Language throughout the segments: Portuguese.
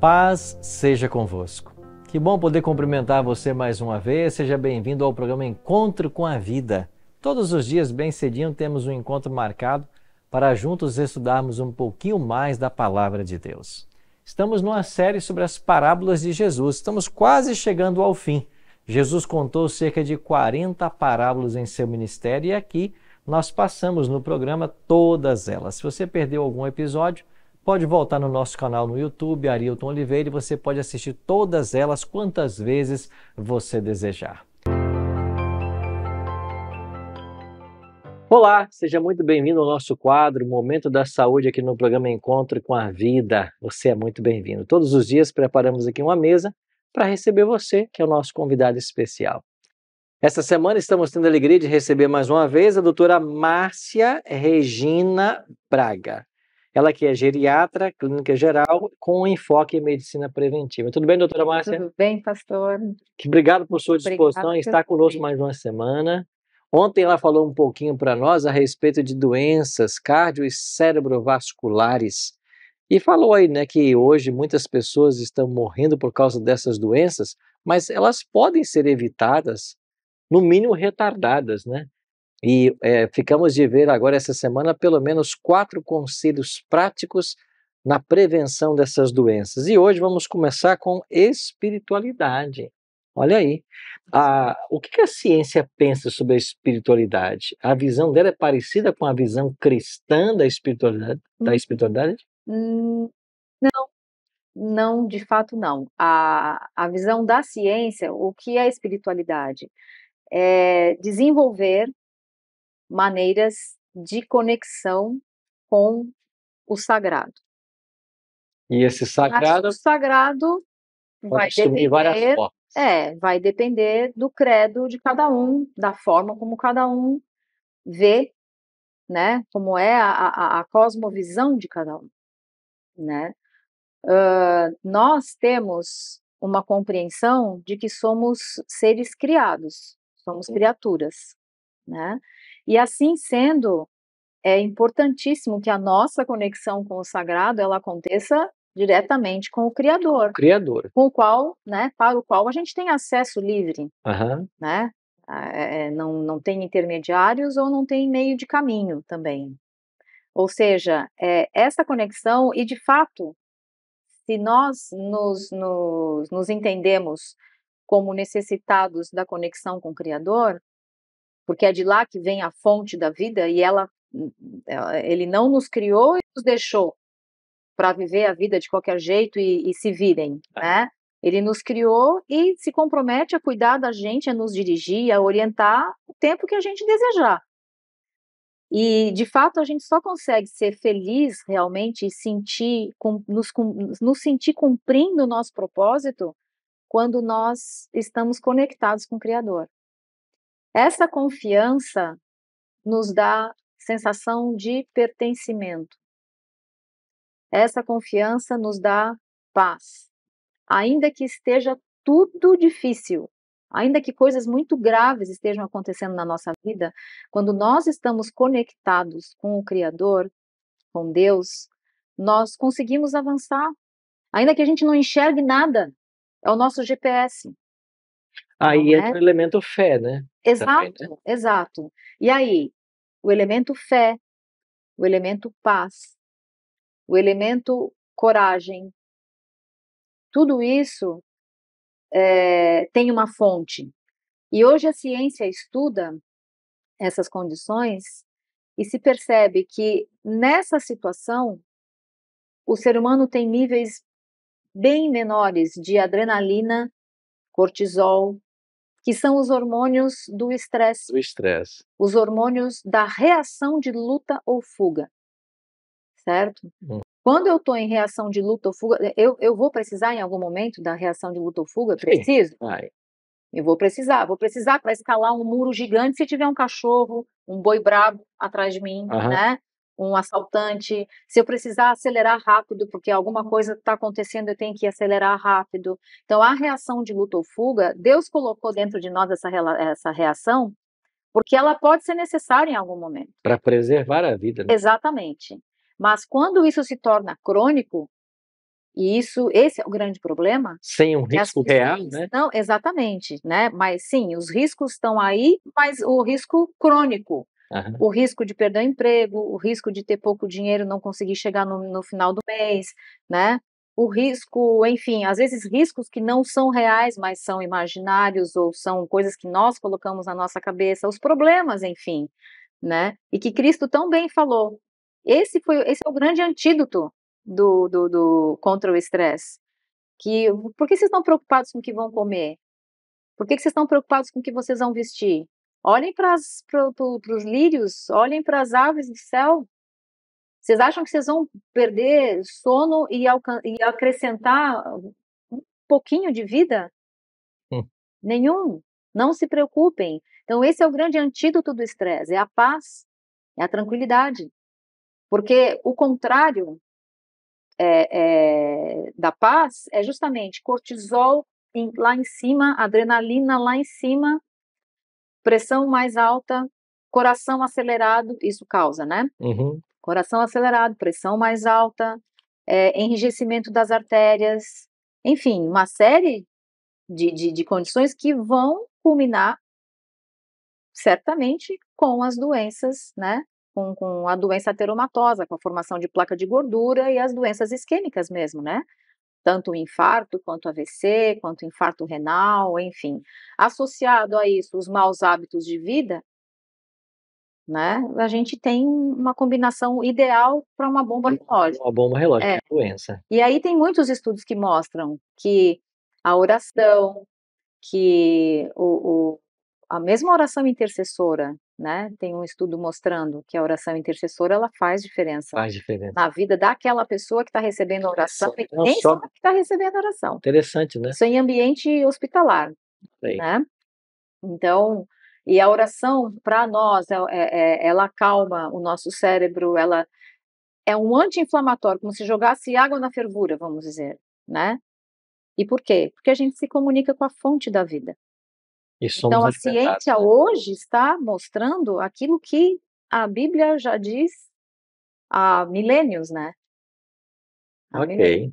Paz seja convosco. Que bom poder cumprimentar você mais uma vez. Seja bem-vindo ao programa Encontro com a Vida. Todos os dias, bem cedinho, temos um encontro marcado para juntos estudarmos um pouquinho mais da Palavra de Deus. Estamos numa série sobre as parábolas de Jesus. Estamos quase chegando ao fim. Jesus contou cerca de 40 parábolas em seu ministério e aqui nós passamos no programa todas elas. Se você perdeu algum episódio, pode voltar no nosso canal no YouTube, Arilton Oliveira, e você pode assistir todas elas quantas vezes você desejar. Olá, seja muito bem-vindo ao nosso quadro Momento da Saúde aqui no programa Encontro com a Vida. Você é muito bem-vindo. Todos os dias preparamos aqui uma mesa para receber você, que é o nosso convidado especial. Esta semana estamos tendo a alegria de receber mais uma vez a doutora Márcia Regina Braga. Ela que é geriatra, clínica geral, com enfoque em medicina preventiva. Tudo bem, doutora Márcia? Tudo bem, pastor. Obrigado por sua disposição em estar conosco mais uma semana. Ontem ela falou um pouquinho para nós a respeito de doenças cardio e cerebrovasculares. E falou aí, né, que hoje muitas pessoas estão morrendo por causa dessas doenças, mas elas podem ser evitadas, no mínimo retardadas, né? E ficamos de ver agora essa semana pelo menos 4 conselhos práticos na prevenção dessas doenças. E hoje vamos começar com espiritualidade. Olha aí, o que a ciência pensa sobre a espiritualidade? A visão dela é parecida com a visão cristã da espiritualidade? Da espiritualidade? Não. Não, de fato não. A visão da ciência, o que é espiritualidade? É desenvolver maneiras de conexão com o sagrado. E esse sagrado... O sagrado vai depender, vai depender do credo de cada um, da forma como cada um vê, né? Como é a cosmovisão de cada um, né? Nós temos uma compreensão de que somos seres criados, somos criaturas, né? E assim sendo, é importantíssimo que a nossa conexão com o sagrado ela aconteça diretamente com o Criador. Com o qual, né, para o qual a gente tem acesso livre. Uhum. Né? Não tem intermediários ou não tem meio de caminho também. Ou seja, essa conexão, e de fato, se nós nos entendemos como necessitados da conexão com o Criador, porque é de lá que vem a fonte da vida e ele não nos criou e nos deixou para viver a vida de qualquer jeito e se virem, né? Ele nos criou e se compromete a cuidar da gente, a nos dirigir, a orientar o tempo que a gente desejar. E, de fato, a gente só consegue ser feliz realmente e sentir, nos sentir cumprindo o nosso propósito quando nós estamos conectados com o Criador. Essa confiança nos dá sensação de pertencimento. Essa confiança nos dá paz. Ainda que esteja tudo difícil, ainda que coisas muito graves estejam acontecendo na nossa vida, quando nós estamos conectados com o Criador, com Deus, nós conseguimos avançar. Ainda que a gente não enxergue nada, é o nosso GPS. Aí entra o elemento fé, né? Exato, também, né? Exato. E aí, o elemento fé, o elemento paz, o elemento coragem, tudo isso tem uma fonte. E hoje a ciência estuda essas condições e se percebe que nessa situação o ser humano tem níveis bem menores de adrenalina, cortisol, que são os hormônios do estresse. Do estresse. Os hormônios da reação de luta ou fuga, certo? Quando eu estou em reação de luta ou fuga, eu vou precisar em algum momento da reação de luta ou fuga? Preciso? Eu vou precisar para escalar um muro gigante se tiver um cachorro, um boi brabo atrás de mim, né? Um assaltante, se eu precisar acelerar rápido, porque alguma coisa está acontecendo, eu tenho que acelerar rápido. Então, a reação de luta ou fuga, Deus colocou dentro de nós essa reação, porque ela pode ser necessária em algum momento. Para preservar a vida, né? Exatamente. Mas quando isso se torna crônico, E isso, esse é o grande problema. Sem um risco real, né? Não, exatamente, né? Mas sim, os riscos estão aí, mas o risco crônico. Uhum. O risco de perder o emprego, o risco de ter pouco dinheiro e não conseguir chegar no final do mês, né? O risco, enfim, às vezes riscos que não são reais, mas são imaginários ou são coisas que nós colocamos na nossa cabeça, os problemas, enfim, né? E que Cristo tão bem falou. Esse é o grande antídoto contra o estresse. Por que vocês estão preocupados com o que vão comer? Por que vocês estão preocupados com o que vocês vão vestir? Olhem para os lírios, olhem para as aves do céu. Vocês acham que vocês vão perder sono e acrescentar um pouquinho de vida? Nenhum. Não se preocupem. Então, esse é o grande antídoto do estresse. É a paz, é a tranquilidade. Porque o contrário da paz é justamente cortisol lá em cima, adrenalina lá em cima, pressão mais alta, coração acelerado, isso causa, né? Uhum. Coração acelerado, pressão mais alta, enrijecimento das artérias, enfim, uma série de condições que vão culminar, certamente, com as doenças, né? Com a doença ateromatosa, com a formação de placa de gordura e as doenças isquêmicas mesmo, né? Tanto o infarto, quanto AVC, quanto infarto renal, enfim. Associado a isso, os maus hábitos de vida, né? A gente tem uma combinação ideal para uma bomba relógio. Uma bomba relógio, é doença. E aí tem muitos estudos que mostram que a oração, que a mesma oração intercessora, né? Tem um estudo mostrando que a oração intercessora ela faz diferença. Faz diferença. Na vida daquela pessoa que está recebendo a oração e quem sabe que está recebendo a oração. Interessante, né? Isso em ambiente hospitalar. Né? Então... E a oração, para nós, ela acalma o nosso cérebro, ela é um anti-inflamatório, como se jogasse água na fervura, vamos dizer, né? E por quê? Porque a gente se comunica com a fonte da vida. Então, a ciência hoje está mostrando aquilo que a Bíblia já diz há milênios, né? Ok.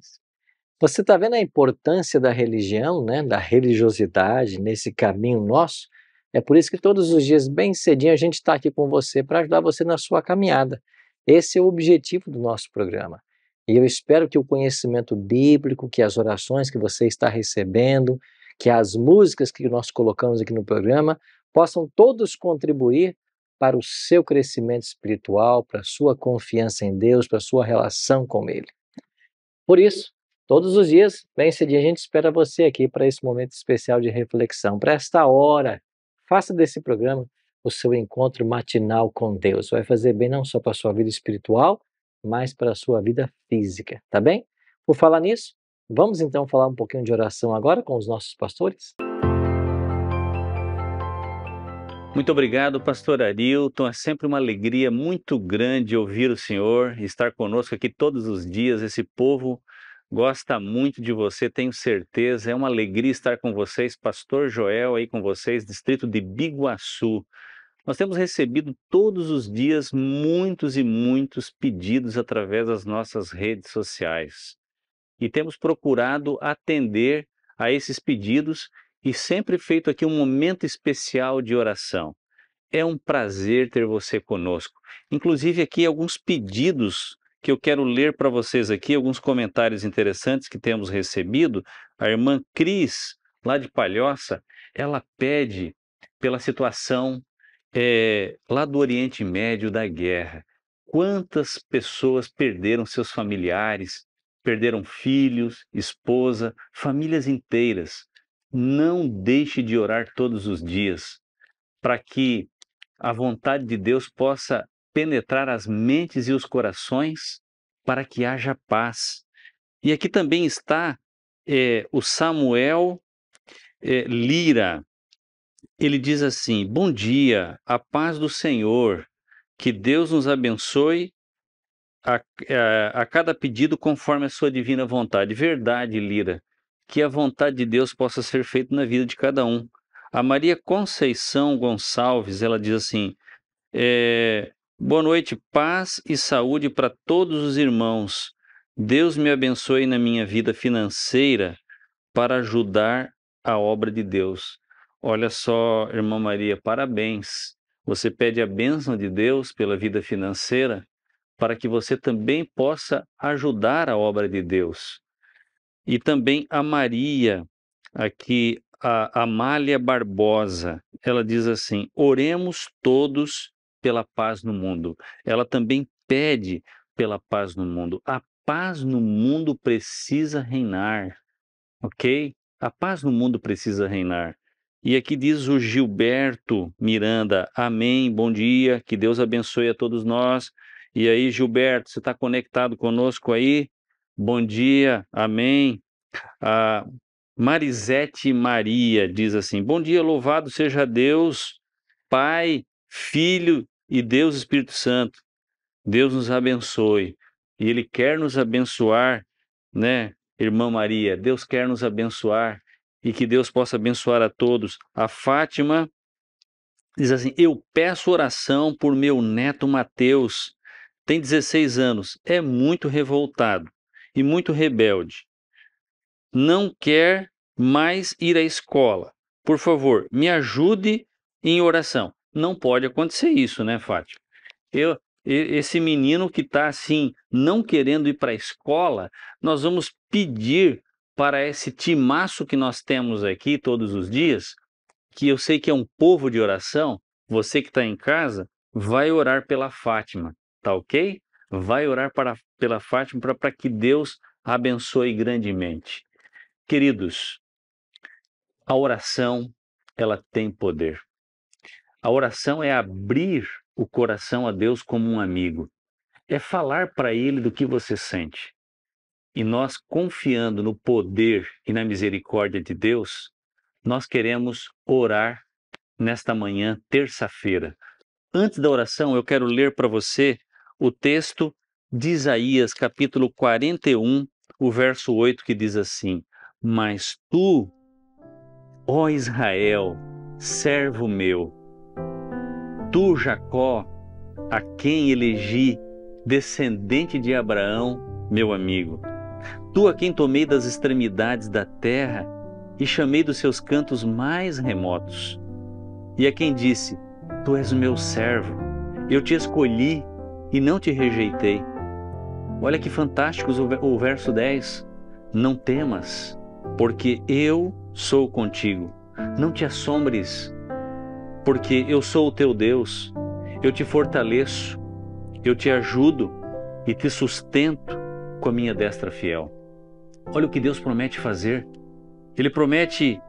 Você está vendo a importância da religião, né? Da religiosidade nesse caminho nosso? É por isso que todos os dias, bem cedinho, a gente está aqui com você para ajudar você na sua caminhada. Esse é o objetivo do nosso programa. E eu espero que o conhecimento bíblico, que as orações que você está recebendo, que as músicas que nós colocamos aqui no programa, possam todos contribuir para o seu crescimento espiritual, para a sua confiança em Deus, para a sua relação com Ele. Por isso, todos os dias, bem cedinho, a gente espera você aqui para esse momento especial de reflexão, para esta hora. Faça desse programa o seu encontro matinal com Deus. Vai fazer bem não só para a sua vida espiritual, mas para a sua vida física, tá bem? Por falar nisso, vamos então falar um pouquinho de oração agora com os nossos pastores. Muito obrigado, pastor Arilton. É sempre uma alegria muito grande ouvir o senhor, estar conosco aqui todos os dias. Esse povo gosta muito de você, tenho certeza. É uma alegria estar com vocês, pastor Joel aí com vocês, distrito de Biguaçu. Nós temos recebido todos os dias muitos e muitos pedidos através das nossas redes sociais. E temos procurado atender a esses pedidos e sempre feito aqui um momento especial de oração. É um prazer ter você conosco. Inclusive aqui alguns pedidos que eu quero ler para vocês aqui, alguns comentários interessantes que temos recebido. A irmã Cris, lá de Palhoça, ela pede pela situação lá do Oriente Médio da guerra. Quantas pessoas perderam seus familiares, perderam filhos, esposa, famílias inteiras. Não deixe de orar todos os dias para que a vontade de Deus possa penetrar as mentes e os corações para que haja paz. E aqui também está o Samuel Lira. Ele diz assim: bom dia, a paz do Senhor, que Deus nos abençoe a cada pedido conforme a sua divina vontade. Verdade, Lira, que a vontade de Deus possa ser feita na vida de cada um. A Maria Conceição Gonçalves, ela diz assim, boa noite, paz e saúde para todos os irmãos. Deus me abençoe na minha vida financeira para ajudar a obra de Deus. Olha só, irmã Maria, parabéns. Você pede a bênção de Deus pela vida financeira para que você também possa ajudar a obra de Deus. E também a Maria, aqui, a Amália Barbosa, ela diz assim: oremos todos pela paz no mundo. Ela também pede pela paz no mundo. A paz no mundo precisa reinar, ok? A paz no mundo precisa reinar. E aqui diz o Gilberto Miranda: amém, bom dia, que Deus abençoe a todos nós. E aí, Gilberto, você está conectado conosco aí? Bom dia, amém. A Marizete Maria diz assim: bom dia, louvado seja Deus, Pai, Filho e Deus Espírito Santo. Deus nos abençoe. E Ele quer nos abençoar, né, irmã Maria? Deus quer nos abençoar. E que Deus possa abençoar a todos. A Fátima diz assim: eu peço oração por meu neto Mateus. Tem 16 anos, é muito revoltado e muito rebelde. Não quer mais ir à escola. Por favor, me ajude em oração. Não pode acontecer isso, né, Fátima? Esse menino que está assim, não querendo ir para a escola, nós vamos pedir para esse timaço que nós temos aqui todos os dias, que eu sei que é um povo de oração. Você que está em casa, vai orar pela Fátima, tá ok? Vai orar pela Fátima para que Deus abençoe grandemente. Queridos, a oração, ela tem poder. A oração é abrir o coração a Deus como um amigo. É falar para Ele do que você sente. E nós, confiando no poder e na misericórdia de Deus, nós queremos orar nesta manhã, terça-feira. Antes da oração, eu quero ler para você o texto de Isaías, capítulo 41, o verso 8, que diz assim: mas tu, ó Israel, servo meu, tu, Jacó, a quem elegi, descendente de Abraão, meu amigo, tu a quem tomei das extremidades da terra e chamei dos seus cantos mais remotos, e a quem disse: tu és o meu servo, eu te escolhi e não te rejeitei. Olha que fantástico o verso 10. Não temas, porque eu sou contigo. Não te assombres, porque eu sou o teu Deus. Eu te fortaleço, eu te ajudo e te sustento com a minha destra fiel. Olha o que Deus promete fazer. Ele promete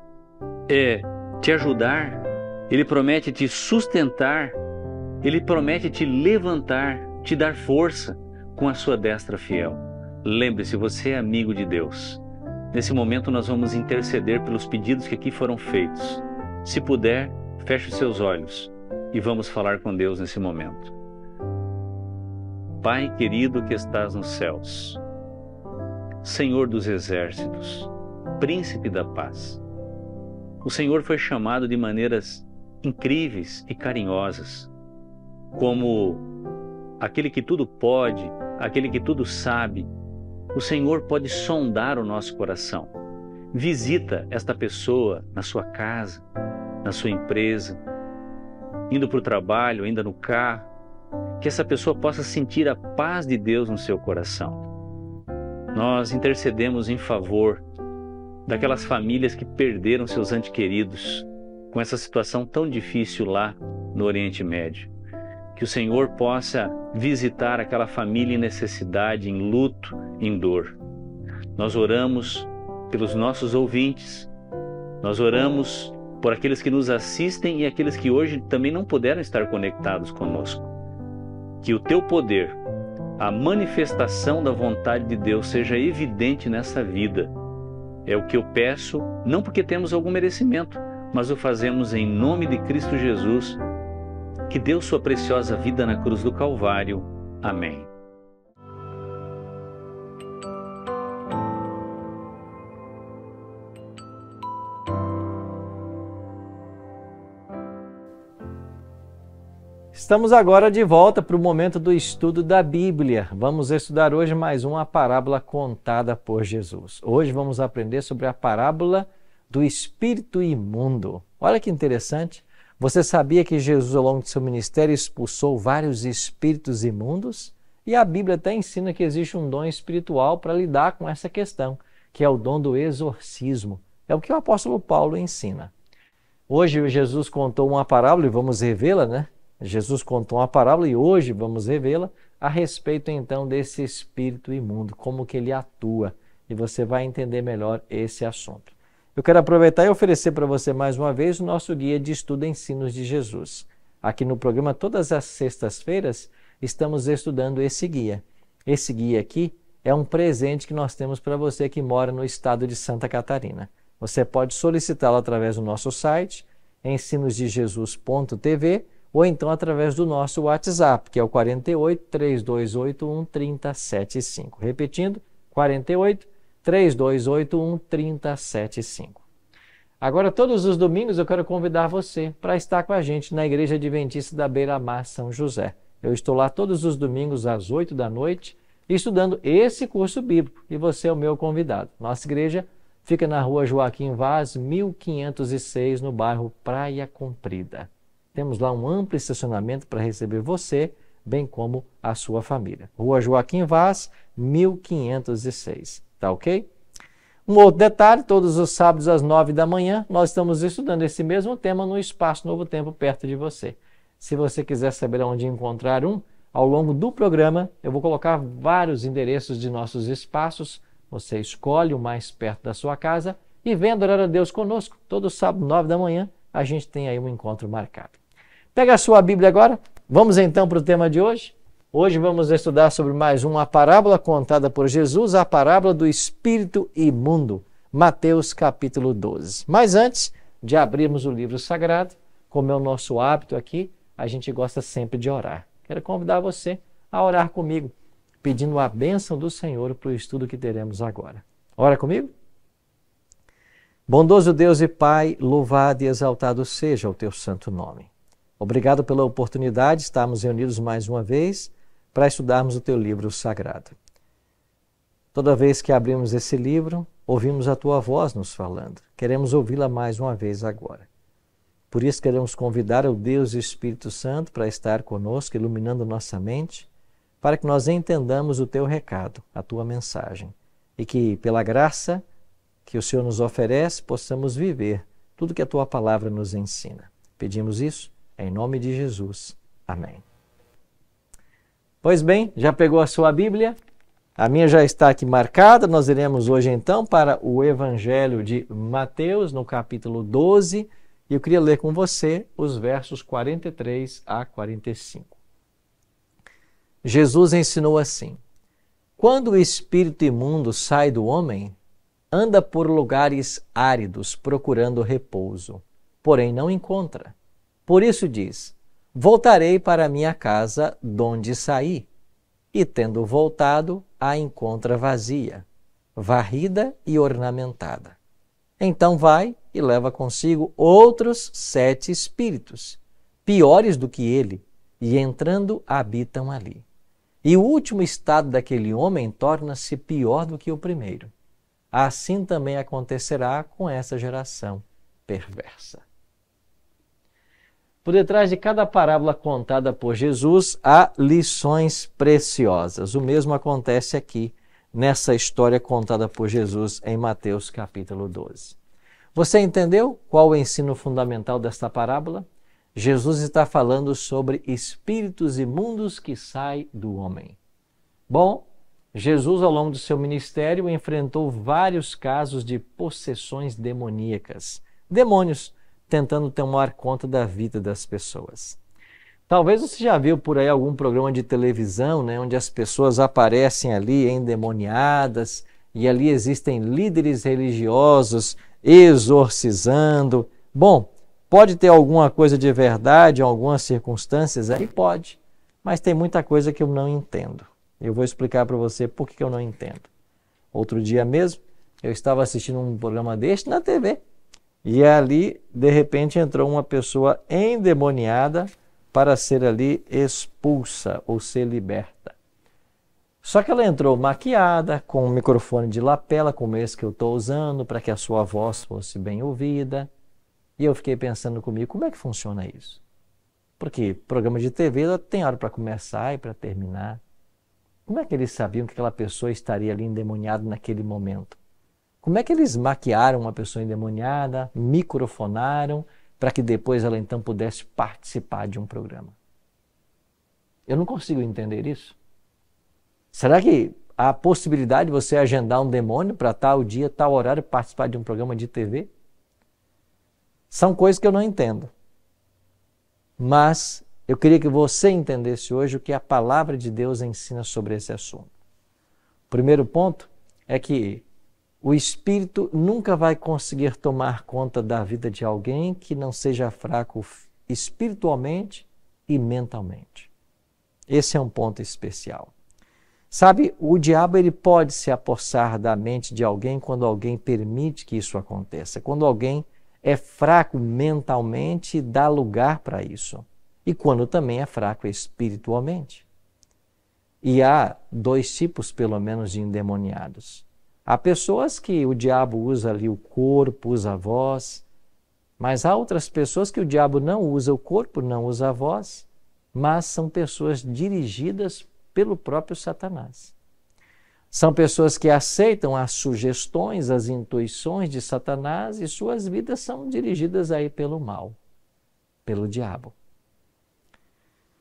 te ajudar, Ele promete te sustentar, Ele promete te levantar, te dar força com a sua destra fiel. Lembre-se, você é amigo de Deus. Nesse momento nós vamos interceder pelos pedidos que aqui foram feitos. Se puder, feche os seus olhos e vamos falar com Deus nesse momento. Pai querido que estás nos céus, Senhor dos exércitos, Príncipe da paz, o Senhor foi chamado de maneiras incríveis e carinhosas, como aquele que tudo pode, aquele que tudo sabe. O Senhor pode sondar o nosso coração. Visita esta pessoa na sua casa, na sua empresa, indo para o trabalho, ainda no carro, que essa pessoa possa sentir a paz de Deus no seu coração. Nós intercedemos em favor daquelas famílias que perderam seus entes queridos com essa situação tão difícil lá no Oriente Médio. Que o Senhor possa visitar aquela família em necessidade, em luto, em dor. Nós oramos pelos nossos ouvintes, nós oramos por aqueles que nos assistem e aqueles que hoje também não puderam estar conectados conosco. Que o teu poder, a manifestação da vontade de Deus seja evidente nessa vida. É o que eu peço, não porque temos algum merecimento, mas o fazemos em nome de Cristo Jesus, que deu sua preciosa vida na cruz do Calvário. Amém. Estamos agora de volta para o momento do estudo da Bíblia. Vamos estudar hoje mais uma parábola contada por Jesus. Hoje vamos aprender sobre a parábola do espírito imundo. Olha que interessante. Você sabia que Jesus, ao longo de seu ministério, expulsou vários espíritos imundos? E a Bíblia até ensina que existe um dom espiritual para lidar com essa questão, que é o dom do exorcismo. É o que o apóstolo Paulo ensina. Hoje Jesus contou uma parábola e vamos revê-la, né? Jesus contou uma parábola e hoje vamos revê-la a respeito então desse espírito imundo, como que ele atua, e você vai entender melhor esse assunto. Eu quero aproveitar e oferecer para você mais uma vez o nosso guia de estudo e ensinos de Jesus. Aqui no programa, todas as sextas-feiras, estamos estudando esse guia. Esse guia aqui é um presente que nós temos para você que mora no estado de Santa Catarina. Você pode solicitá-lo através do nosso site, ensinosdejesus.tv, ou então através do nosso WhatsApp, que é o 48 3281 3075. Repetindo, 48 3281 3075. Agora, todos os domingos eu quero convidar você para estar com a gente na Igreja Adventista da Beira-Mar, São José. Eu estou lá todos os domingos às 8 da noite estudando esse curso bíblico e você é o meu convidado. Nossa igreja fica na rua Joaquim Vaz, 1506, no bairro Praia Comprida. Temos lá um amplo estacionamento para receber você, bem como a sua família. Rua Joaquim Vaz, 1506. Tá ok? Um outro detalhe, todos os sábados às 9 da manhã, nós estamos estudando esse mesmo tema no Espaço Novo Tempo, perto de você. Se você quiser saber onde encontrar um, ao longo do programa, eu vou colocar vários endereços de nossos espaços. Você escolhe o mais perto da sua casa e vem adorar a Deus conosco. Todo sábado, 9 da manhã, a gente tem aí um encontro marcado. Pega a sua Bíblia agora, vamos então para o tema de hoje. Hoje vamos estudar sobre mais uma parábola contada por Jesus, a parábola do espírito imundo, Mateus capítulo 12. Mas antes de abrirmos o livro sagrado, como é o nosso hábito aqui, a gente gosta sempre de orar. Quero convidar você a orar comigo, pedindo a bênção do Senhor para o estudo que teremos agora. Ora comigo? Bondoso Deus e Pai, louvado e exaltado seja o teu santo nome. Obrigado pela oportunidade de estarmos reunidos mais uma vez para estudarmos o teu livro sagrado. Toda vez que abrimos esse livro, ouvimos a tua voz nos falando. Queremos ouvi-la mais uma vez agora. Por isso queremos convidar o Deus e o Espírito Santo para estar conosco, iluminando nossa mente, para que nós entendamos o teu recado, a tua mensagem. E que, pela graça que o Senhor nos oferece, possamos viver tudo que a tua palavra nos ensina. Pedimos isso em nome de Jesus. Amém. Pois bem, já pegou a sua Bíblia? A minha já está aqui marcada. Nós iremos hoje então para o Evangelho de Mateus, no capítulo 12. E eu queria ler com você os versos 43 a 45. Jesus ensinou assim: quando o espírito imundo sai do homem, anda por lugares áridos procurando repouso, porém não encontra. Por isso diz: voltarei para minha casa, de onde saí. E tendo voltado, a encontra vazia, varrida e ornamentada. Então vai e leva consigo outros 7 espíritos, piores do que ele, e entrando habitam ali. E o último estado daquele homem torna-se pior do que o primeiro. Assim também acontecerá com essa geração perversa. Por detrás de cada parábola contada por Jesus, há lições preciosas. O mesmo acontece aqui, nessa história contada por Jesus em Mateus capítulo 12. Você entendeu qual o ensino fundamental desta parábola? Jesus está falando sobre espíritos imundos que saem do homem. Bom, Jesus, ao longo do seu ministério, enfrentou vários casos de possessões demoníacas. Demônios tentando tomar conta da vida das pessoas. Talvez você já viu por aí algum programa de televisão, né, onde as pessoas aparecem ali endemoniadas e ali existem líderes religiosos exorcizando. Bom, pode ter alguma coisa de verdade em algumas circunstâncias? Aí pode, mas tem muita coisa que eu não entendo. Eu vou explicar para você por que eu não entendo. Outro dia mesmo, eu estava assistindo um programa deste na TV. E ali, de repente, entrou uma pessoa endemoniada para ser ali expulsa ou ser liberta. Só que ela entrou maquiada, com um microfone de lapela, como esse que eu estou usando, para que a sua voz fosse bem ouvida. E eu fiquei pensando comigo, como é que funciona isso? Porque programa de TV tem hora para começar e para terminar. Como é que eles sabiam que aquela pessoa estaria ali endemoniada naquele momento? Como é que eles maquiaram uma pessoa endemoniada, microfonaram, para que depois ela então pudesse participar de um programa? Eu não consigo entender isso. Será que há a possibilidade de você agendar um demônio para tal dia, tal horário, participar de um programa de TV? São coisas que eu não entendo. Mas eu queria que você entendesse hoje o que a palavra de Deus ensina sobre esse assunto. O primeiro ponto é que o espírito nunca vai conseguir tomar conta da vida de alguém que não seja fraco espiritualmente e mentalmente. Esse é um ponto especial. Sabe, o diabo ele pode se apossar da mente de alguém quando alguém permite que isso aconteça, quando alguém é fraco mentalmente e dá lugar para isso. E quando também é fraco espiritualmente. E há dois tipos, pelo menos, de endemoniados. Há pessoas que o diabo usa ali o corpo, usa a voz, mas há outras pessoas que o diabo não usa o corpo, não usa a voz, mas são pessoas dirigidas pelo próprio Satanás. São pessoas que aceitam as sugestões, as intuições de Satanás e suas vidas são dirigidas aí pelo mal, pelo diabo.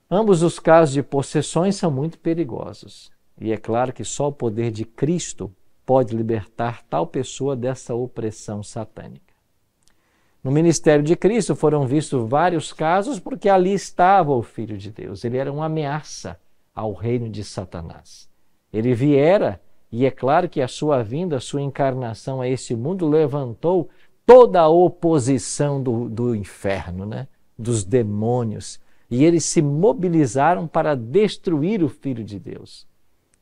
Ambos os casos de possessões são muito perigosos. E é claro que só o poder de Cristo pode libertar tal pessoa dessa opressão satânica. No ministério de Cristo foram vistos vários casos porque ali estava o Filho de Deus. Ele era uma ameaça ao reino de Satanás. Ele viera. E é claro que a sua vinda, a sua encarnação a esse mundo levantou toda a oposição do inferno, né? Dos demônios. E eles se mobilizaram para destruir o Filho de Deus,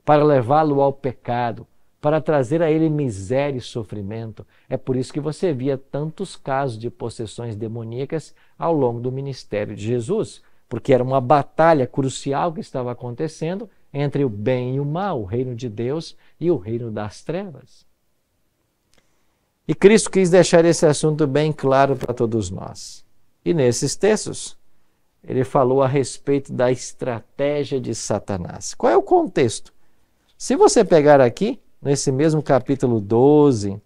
para levá-lo ao pecado, para trazer a ele miséria e sofrimento. É por isso que você via tantos casos de possessões demoníacas ao longo do ministério de Jesus, porque era uma batalha crucial que estava acontecendo entre o bem e o mal, o reino de Deus e o reino das trevas. E Cristo quis deixar esse assunto bem claro para todos nós. E nesses textos, ele falou a respeito da estratégia de Satanás. Qual é o contexto? Se você pegar aqui, nesse mesmo capítulo 12,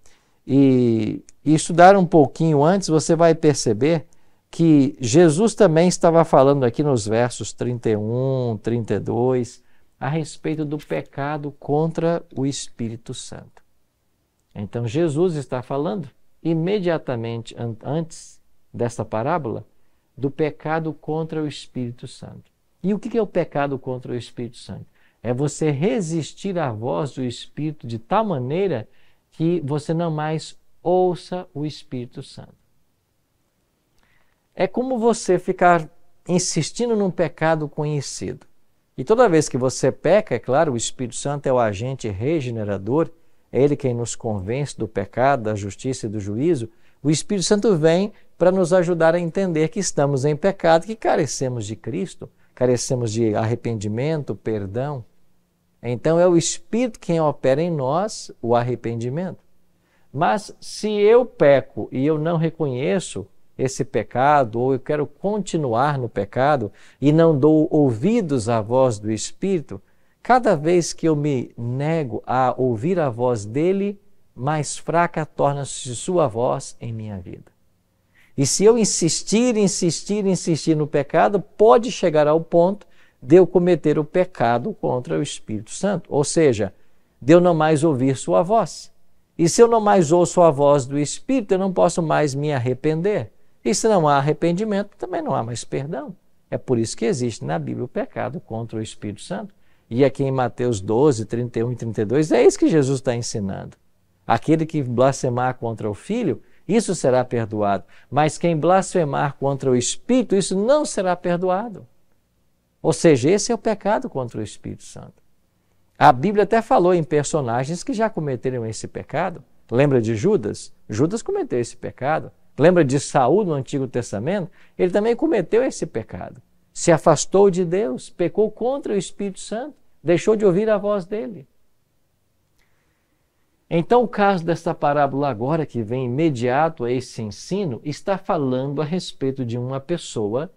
e estudar um pouquinho antes, você vai perceber que Jesus também estava falando aqui nos versos 31, 32... a respeito do pecado contra o Espírito Santo. Então Jesus está falando imediatamente antes dessa parábola do pecado contra o Espírito Santo. E o que é o pecado contra o Espírito Santo? É você resistir à voz do Espírito de tal maneira que você não mais ouça o Espírito Santo. É como você ficar insistindo num pecado conhecido. E toda vez que você peca, é claro, o Espírito Santo é o agente regenerador, é ele quem nos convence do pecado, da justiça e do juízo. O Espírito Santo vem para nos ajudar a entender que estamos em pecado, que carecemos de Cristo, carecemos de arrependimento, perdão. Então é o Espírito quem opera em nós o arrependimento. Mas se eu peco e eu não reconheço esse pecado, ou eu quero continuar no pecado e não dou ouvidos à voz do Espírito, cada vez que eu me nego a ouvir a voz dele, mais fraca torna-se sua voz em minha vida. E se eu insistir no pecado, pode chegar ao ponto de eu cometer o pecado contra o Espírito Santo, ou seja, de eu não mais ouvir sua voz. E se eu não mais ouço a voz do Espírito, eu não posso mais me arrepender. E se não há arrependimento, também não há mais perdão. É por isso que existe na Bíblia o pecado contra o Espírito Santo. E aqui em Mateus 12, 31 e 32, é isso que Jesus está ensinando. Aquele que blasfemar contra o Filho, isso será perdoado. Mas quem blasfemar contra o Espírito, isso não será perdoado. Ou seja, esse é o pecado contra o Espírito Santo. A Bíblia até falou em personagens que já cometeram esse pecado. Lembra de Judas? Judas cometeu esse pecado. Lembra de Saúl no Antigo Testamento? Ele também cometeu esse pecado. se afastou de Deus, pecou contra o Espírito Santo, deixou de ouvir a voz dele. Então o caso dessa parábola agora, que vem imediato a esse ensino, está falando a respeito de uma pessoa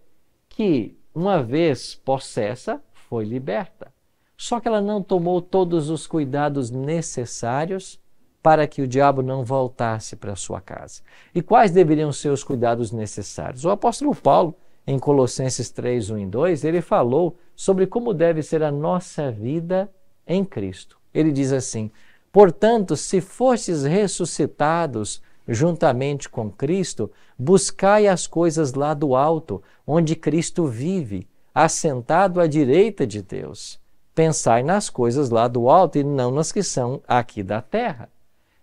que, uma vez possessa, foi liberta. Só que ela não tomou todos os cuidados necessários para que o diabo não voltasse para sua casa. E quais deveriam ser os cuidados necessários? O apóstolo Paulo, em Colossenses 3, 1 e 2, ele falou sobre como deve ser a nossa vida em Cristo. Ele diz assim: portanto, se fostes ressuscitados juntamente com Cristo, buscai as coisas lá do alto, onde Cristo vive, assentado à direita de Deus. Pensai nas coisas lá do alto e não nas que são aqui da terra.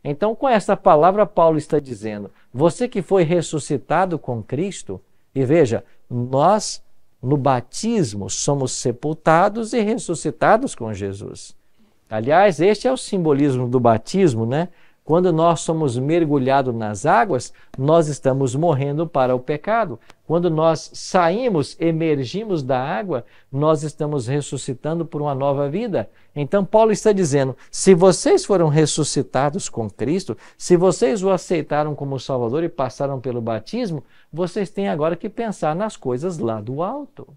Então, com essa palavra, Paulo está dizendo: você que foi ressuscitado com Cristo, e veja, nós no batismo somos sepultados e ressuscitados com Jesus. Aliás, este é o simbolismo do batismo, né? Quando nós somos mergulhados nas águas, nós estamos morrendo para o pecado. Quando nós saímos, emergimos da água, nós estamos ressuscitando por uma nova vida. Então Paulo está dizendo: se vocês foram ressuscitados com Cristo, se vocês o aceitaram como Salvador e passaram pelo batismo, vocês têm agora que pensar nas coisas lá do alto.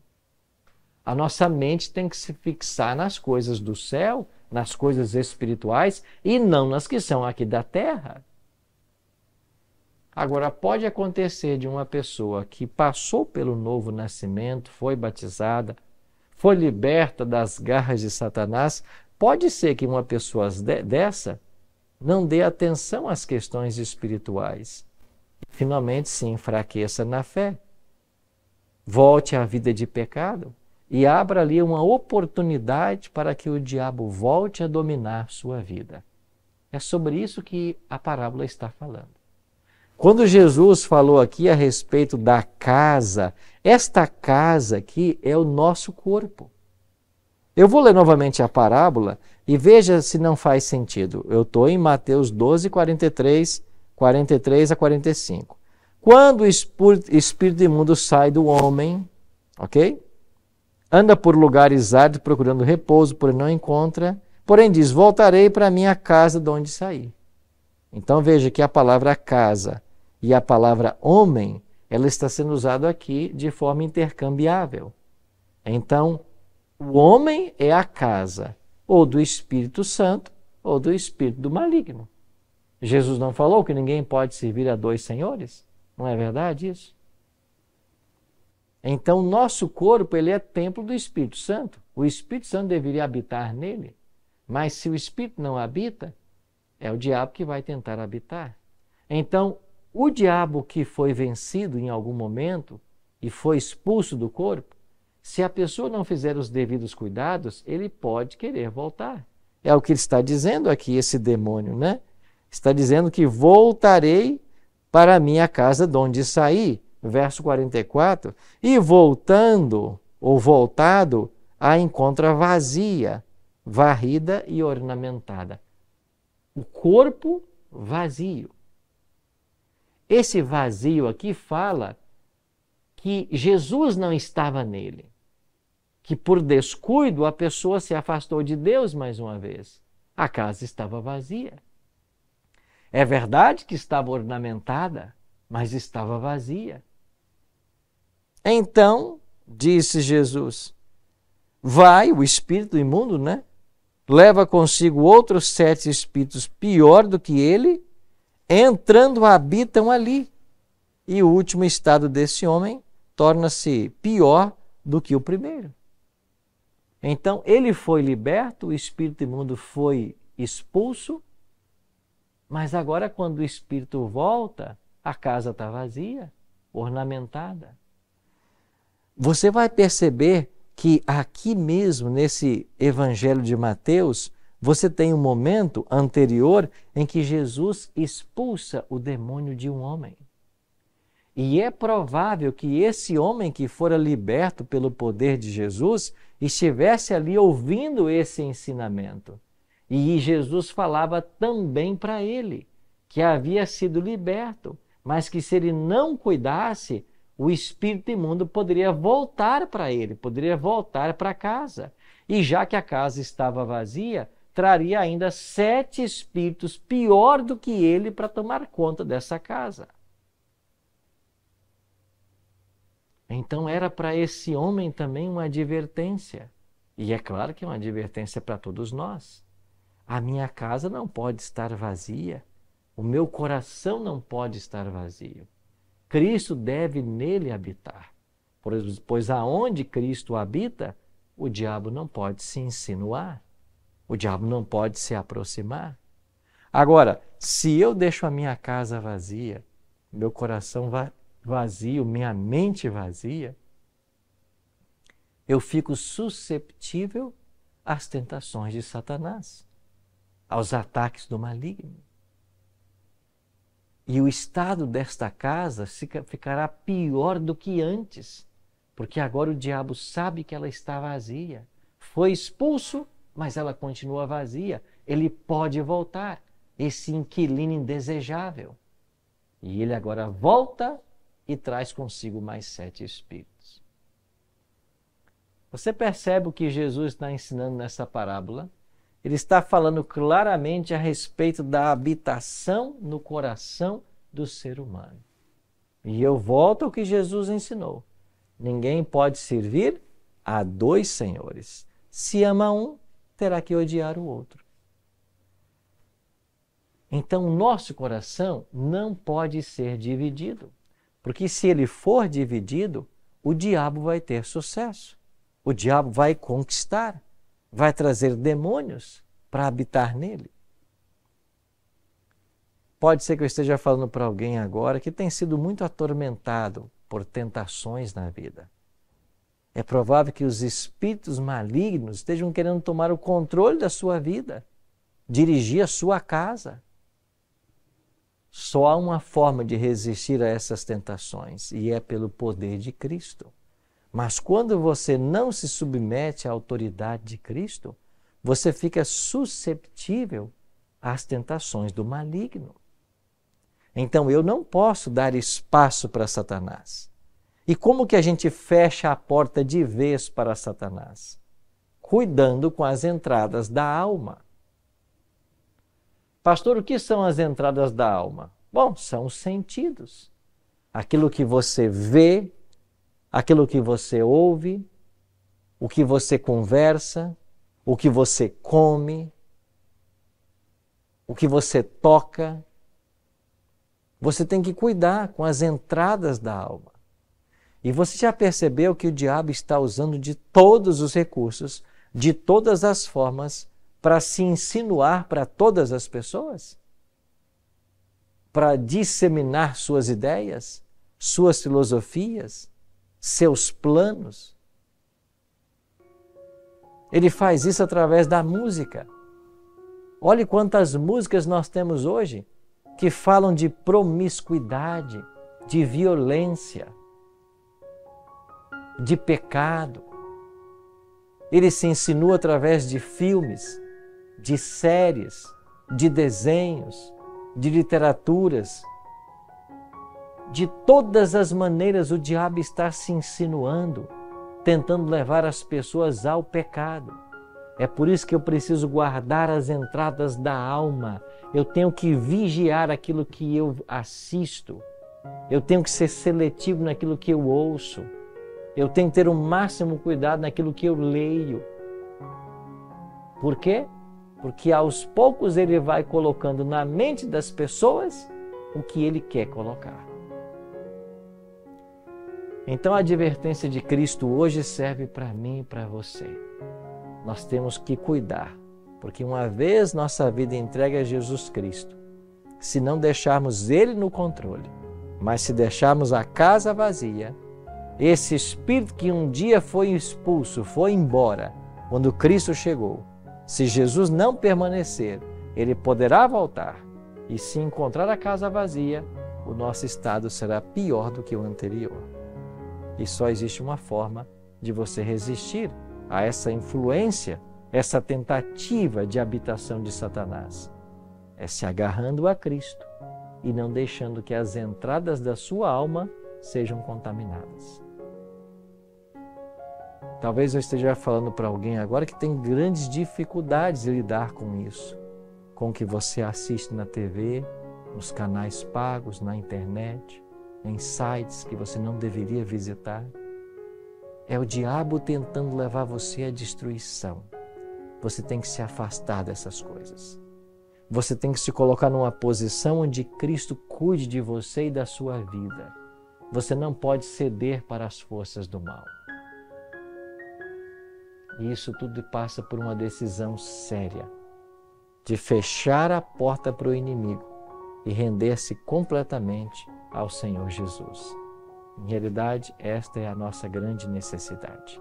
A nossa mente tem que se fixar nas coisas do céu, nas coisas espirituais e não nas que são aqui da terra. Agora, pode acontecer de uma pessoa que passou pelo novo nascimento, foi batizada, foi liberta das garras de Satanás, pode ser que uma pessoa dessa não dê atenção às questões espirituais e finalmente se enfraqueça na fé, volte à vida de pecado e abra ali uma oportunidade para que o diabo volte a dominar sua vida. É sobre isso que a parábola está falando. Quando Jesus falou aqui a respeito da casa, esta casa aqui é o nosso corpo. Eu vou ler novamente a parábola e veja se não faz sentido. Eu estou em Mateus 12, 43 a 45. Quando o espírito imundo sai do homem, ok? Anda por lugares áridos procurando repouso, porém não encontra. Porém diz: voltarei para a minha casa de onde saí. Então veja que a palavra casa e a palavra homem, ela está sendo usada aqui de forma intercambiável. Então, o homem é a casa, ou do Espírito Santo, ou do espírito do maligno. Jesus não falou que ninguém pode servir a dois senhores? Não é verdade isso? Então, nosso corpo, ele é templo do Espírito Santo. O Espírito Santo deveria habitar nele. Mas se o Espírito não habita, é o diabo que vai tentar habitar. Então, o diabo que foi vencido em algum momento e foi expulso do corpo, se a pessoa não fizer os devidos cuidados, ele pode querer voltar. É o que ele está dizendo aqui, esse demônio, né? Está dizendo que voltarei para a minha casa de onde saí. Verso 44, e voltando, ou voltado, a encontra vazia, varrida e ornamentada. O corpo vazio. Esse vazio aqui fala que Jesus não estava nele, que por descuido a pessoa se afastou de Deus mais uma vez. A casa estava vazia. É verdade que estava ornamentada, mas estava vazia. Então, disse Jesus, vai, o espírito imundo, né? Leva consigo outros 7 espíritos pior do que ele, entrando habitam ali. E o último estado desse homem torna-se pior do que o primeiro. Então, ele foi liberto, o espírito imundo foi expulso, mas agora quando o espírito volta, a casa está vazia, ornamentada. Você vai perceber que aqui mesmo, nesse Evangelho de Mateus, você tem um momento anterior em que Jesus expulsa o demônio de um homem. E é provável que esse homem que fora liberto pelo poder de Jesus estivesse ali ouvindo esse ensinamento. E Jesus falava também para ele, que havia sido liberto, mas que se ele não cuidasse, o espírito imundo poderia voltar para ele, poderia voltar para casa. E já que a casa estava vazia, traria ainda 7 espíritos pior do que ele para tomar conta dessa casa. Então era para esse homem também uma advertência. E é claro que é uma advertência para todos nós. A minha casa não pode estar vazia. O meu coração não pode estar vazio. Cristo deve nele habitar. Pois aonde Cristo habita, o diabo não pode se insinuar. O diabo não pode se aproximar. Agora, se eu deixo a minha casa vazia, meu coração vazio, minha mente vazia, eu fico susceptível às tentações de Satanás, aos ataques do maligno. E o estado desta casa ficará pior do que antes, porque agora o diabo sabe que ela está vazia. Foi expulso, mas ela continua vazia. Ele pode voltar, esse inquilino indesejável. E ele agora volta e traz consigo mais 7 espíritos. Você percebe o que Jesus está ensinando nessa parábola? Ele está falando claramente a respeito da habitação no coração do ser humano. E eu volto ao que Jesus ensinou. Ninguém pode servir a 2 senhores. Se ama um, terá que odiar o outro. Então, o nosso coração não pode ser dividido. Porque se ele for dividido, o diabo vai ter sucesso. O diabo vai conquistar. Vai trazer demônios para habitar nele. Pode ser que eu esteja falando para alguém agora que tem sido muito atormentado por tentações na vida. É provável que os espíritos malignos estejam querendo tomar o controle da sua vida, dirigir a sua casa. Só há uma forma de resistir a essas tentações, e é pelo poder de Cristo. Mas quando você não se submete à autoridade de Cristo, você fica susceptível às tentações do maligno. Então eu não posso dar espaço para Satanás. E como que a gente fecha a porta de vez para Satanás? Cuidando com as entradas da alma. Pastor, o que são as entradas da alma? Bom, são os sentidos. Aquilo que você vê, aquilo que você ouve, o que você conversa, o que você come, o que você toca. Você tem que cuidar com as entradas da alma. E você já percebeu que o diabo está usando de todos os recursos, de todas as formas, para se insinuar para todas as pessoas? Para disseminar suas ideias, suas filosofias, seus planos. Ele faz isso através da música. Olhe quantas músicas nós temos hoje que falam de promiscuidade, de violência, de pecado. Ele se insinua através de filmes, de séries, de desenhos, de literaturas. De todas as maneiras o diabo está se insinuando, tentando levar as pessoas ao pecado. É por isso que eu preciso guardar as entradas da alma. Eu tenho que vigiar aquilo que eu assisto. Eu tenho que ser seletivo naquilo que eu ouço. Eu tenho que ter o máximo cuidado naquilo que eu leio. Por quê? Porque aos poucos ele vai colocando na mente das pessoas o que ele quer colocar. Então a advertência de Cristo hoje serve para mim e para você. Nós temos que cuidar, porque uma vez nossa vida entregue a Jesus Cristo, se não deixarmos Ele no controle, mas se deixarmos a casa vazia, esse espírito que um dia foi expulso, foi embora, quando Cristo chegou, se Jesus não permanecer, ele poderá voltar e se encontrar a casa vazia, o nosso estado será pior do que o anterior. E só existe uma forma de você resistir a essa influência, essa tentativa de habitação de Satanás. É se agarrando a Cristo e não deixando que as entradas da sua alma sejam contaminadas. Talvez eu esteja falando para alguém agora que tem grandes dificuldades de lidar com isso, com o que você assiste na TV, nos canais pagos, na internet, em sites que você não deveria visitar. É o diabo tentando levar você à destruição. Você tem que se afastar dessas coisas. Você tem que se colocar numa posição onde Cristo cuide de você e da sua vida. Você não pode ceder para as forças do mal. E isso tudo passa por uma decisão séria de fechar a porta para o inimigo e render-se completamente ao Senhor Jesus. Em realidade, esta é a nossa grande necessidade,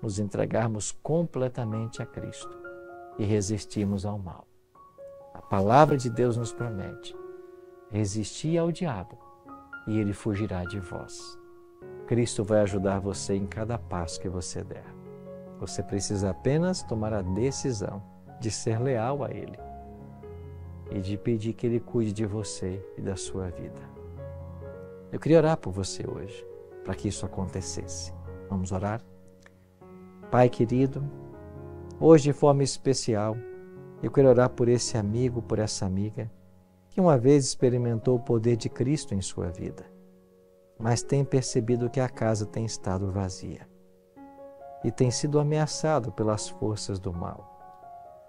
nos entregarmos completamente a Cristo e resistirmos ao mal. A palavra de Deus nos promete: resistir ao diabo e ele fugirá de vós. Cristo vai ajudar você em cada passo que você der. Você precisa apenas tomar a decisão de ser leal a ele e de pedir que ele cuide de você e da sua vida. Eu queria orar por você hoje, para que isso acontecesse. Vamos orar? Pai querido, hoje de forma especial, eu quero orar por esse amigo, por essa amiga, que uma vez experimentou o poder de Cristo em sua vida, mas tem percebido que a casa tem estado vazia e tem sido ameaçado pelas forças do mal.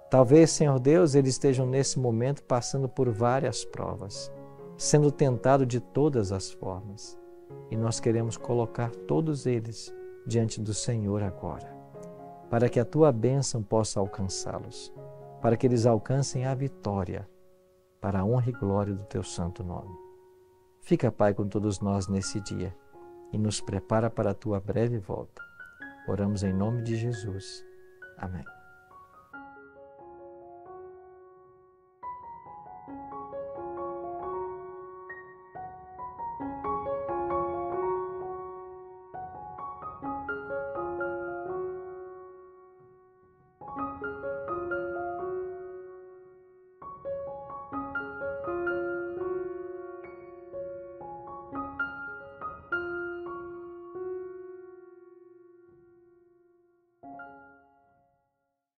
Talvez, Senhor Deus, eles estejam nesse momento passando por várias provas, sendo tentado de todas as formas. E nós queremos colocar todos eles diante do Senhor agora, para que a Tua bênção possa alcançá-los, para que eles alcancem a vitória, para a honra e glória do Teu santo nome. Fica, Pai, com todos nós nesse dia e nos prepara para a Tua breve volta. Oramos em nome de Jesus. Amém.